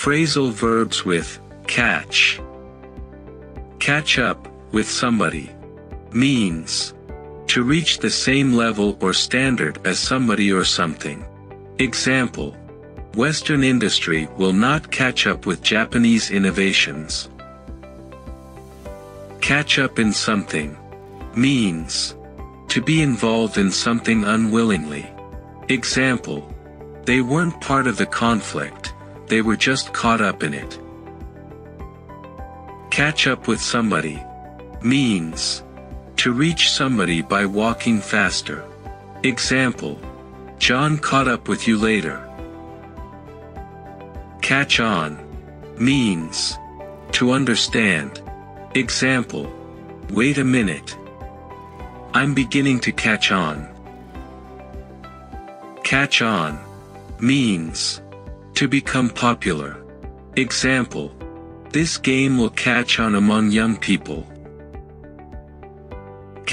Phrasal verbs with catch. Catch up with somebody means to reach the same level or standard as somebody or something. Example: Western industry will not catch up with Japanese innovations. Catch up in something means to be involved in something unwillingly. Example: They weren't part of the conflict, they were just caught up in it. Catch up with somebody means to reach somebody by walking faster. Example: John caught up with you later. Catch on means to understand. Example: Wait a minute, I'm beginning to catch on. Catch on means to become popular. Example: This game will catch on among young people.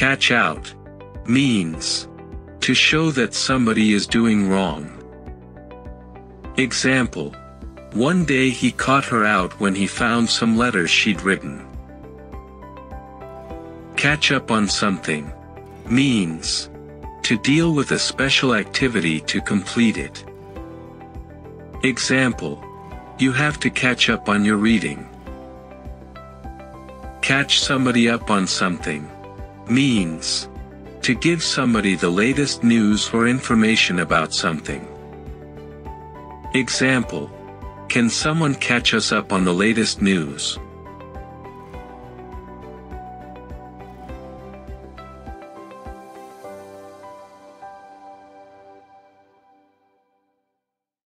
Catch out means to show that somebody is doing wrong. Example: One day he caught her out when he found some letters she'd written. Catch up on something means to deal with a special activity to complete it. Example: You have to catch up on your reading. Catch somebody up on something means to give somebody the latest news or information about something. Example: Can someone catch us up on the latest news?